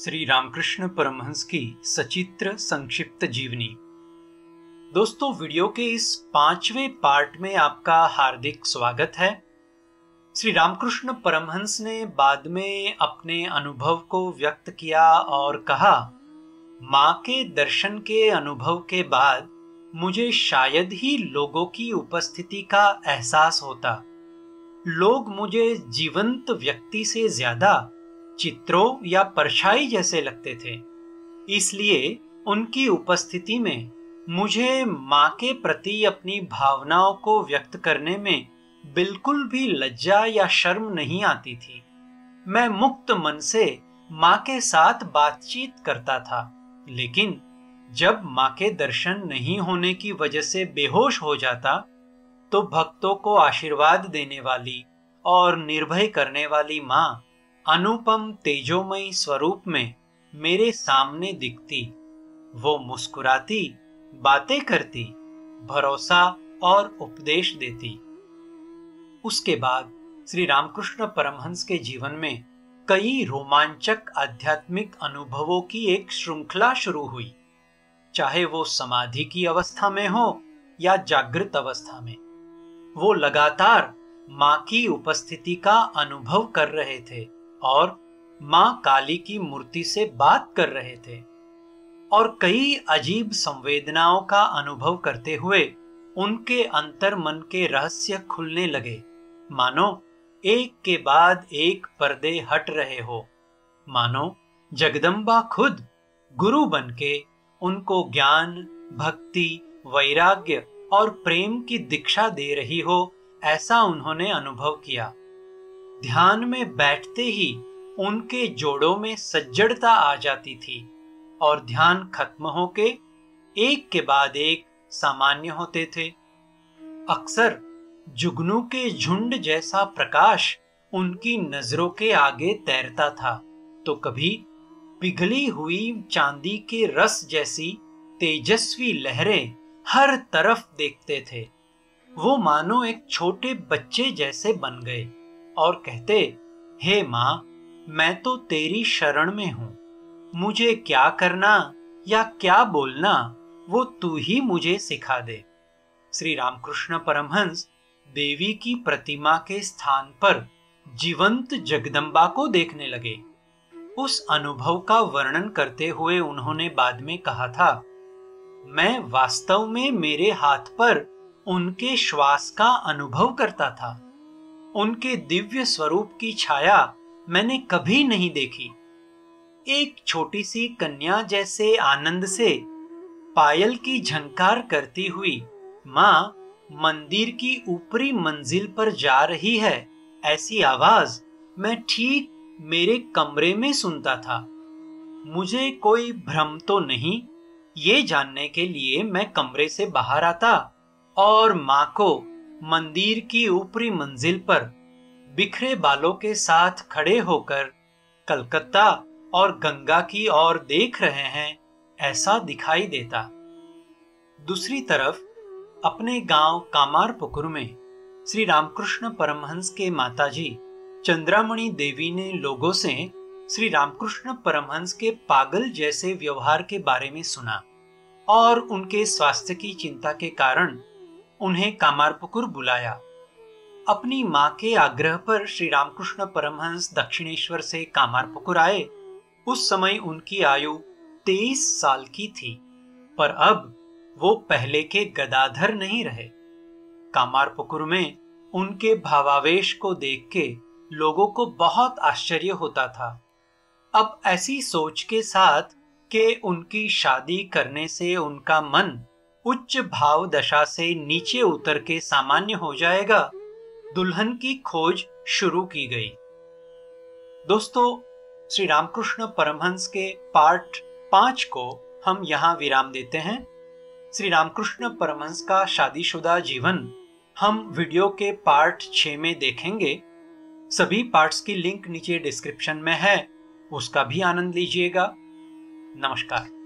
श्री रामकृष्ण परमहंस की सचित्र संक्षिप्त जीवनी। दोस्तों, वीडियो के इस 5वें पार्ट में आपका हार्दिक स्वागत है। श्री रामकृष्ण परमहंस ने बाद में अपने अनुभव को व्यक्त किया और कहा, माँ के दर्शन के अनुभव के बाद मुझे शायद ही लोगों की उपस्थिति का एहसास होता। लोग मुझे जीवंत व्यक्ति से ज्यादा चित्रों या परछाई जैसे लगते थे। इसलिए उनकी उपस्थिति में मुझे माँ के प्रति अपनी भावनाओं को व्यक्त करने में बिल्कुल भी लज्जा या शर्म नहीं आती थी। मैं मुक्त मन से माँ के साथ बातचीत करता था, लेकिन जब माँ के दर्शन नहीं होने की वजह से बेहोश हो जाता तो भक्तों को आशीर्वाद देने वाली और निर्भय करने वाली माँ अनुपम तेजोमयी स्वरूप में मेरे सामने दिखती। वो मुस्कुराती, बातें करती, भरोसा और उपदेश देती। उसके बाद श्री रामकृष्ण परमहंस के जीवन में कई रोमांचक आध्यात्मिक अनुभवों की एक श्रृंखला शुरू हुई, चाहे वो समाधि की अवस्था में हो या जागृत अवस्था में। वो लगातार माँ की उपस्थिति का अनुभव कर रहे थे और माँ काली की मूर्ति से बात कर रहे थे और कई अजीब संवेदनाओं का अनुभव करते हुए उनके अंतर मन के रहस्य खुलने लगे, मानो एक के बाद एक पर्दे हट रहे हो, मानो जगदम्बा खुद गुरु बनके उनको ज्ञान, भक्ति, वैराग्य और प्रेम की दीक्षा दे रही हो। ऐसा उन्होंने अनुभव किया। ध्यान में बैठते ही उनके जोड़ों में सज्जड़ता आ जाती थी और ध्यान खत्म होके एक के बाद एक सामान्य होते थे। अक्सर जुगनू के झुंड जैसा प्रकाश उनकी नजरों के आगे तैरता था, तो कभी पिघली हुई चांदी के रस जैसी तेजस्वी लहरें हर तरफ देखते थे। वो मानो एक छोटे बच्चे जैसे बन गए और कहते, हे माँ, मैं तो तेरी शरण में हूँ, मुझे क्या करना या क्या बोलना वो तू ही मुझे सिखा दे। श्री रामकृष्ण परमहंस देवी की प्रतिमा के स्थान पर जीवंत जगदम्बा को देखने लगे। उस अनुभव का वर्णन करते हुए उन्होंने बाद में कहा था, मैं वास्तव में मेरे हाथ पर उनके श्वास का अनुभव करता था। उनके दिव्य स्वरूप की छाया मैंने कभी नहीं देखी। एक छोटी सी कन्या जैसे आनंद से पायल की झंकार करती हुई माँ मंदिर की ऊपरी मंजिल पर जा रही है, ऐसी आवाज मैं ठीक मेरे कमरे में सुनता था। मुझे कोई भ्रम तो नहीं, ये जानने के लिए मैं कमरे से बाहर आता और माँ को मंदिर की ऊपरी मंजिल पर बिखरे बालों के साथ खड़े होकर कलकत्ता और गंगा की ओर देख रहे हैं, ऐसा दिखाई देता। दूसरी तरफ अपने गांव कामारपुकुर में श्री रामकृष्ण परमहंस के माताजी चंद्रामणि देवी ने लोगों से श्री रामकृष्ण परमहंस के पागल जैसे व्यवहार के बारे में सुना और उनके स्वास्थ्य की चिंता के कारण उन्हें कामारपुकुर बुलाया। अपनी माँ के आग्रह पर श्री रामकृष्ण परमहंस दक्षिणेश्वर से कामारपुकुर आए। उस समय उनकी आयु 23 साल की थी, पर अब वो पहले के गदाधर नहीं रहे। कामारपुकुर में उनके भावावेश को देख के लोगों को बहुत आश्चर्य होता था। अब ऐसी सोच के साथ के उनकी शादी करने से उनका मन उच्च भाव दशा से नीचे उतर के सामान्य हो जाएगा, दुल्हन की खोज शुरू की गई। दोस्तों, श्री रामकृष्ण परमहंस के पार्ट 5 को हम यहाँ विराम देते हैं। श्री रामकृष्ण परमहंस का शादीशुदा जीवन हम वीडियो के पार्ट 6 में देखेंगे। सभी पार्ट्स की लिंक नीचे डिस्क्रिप्शन में है, उसका भी आनंद लीजिएगा। नमस्कार।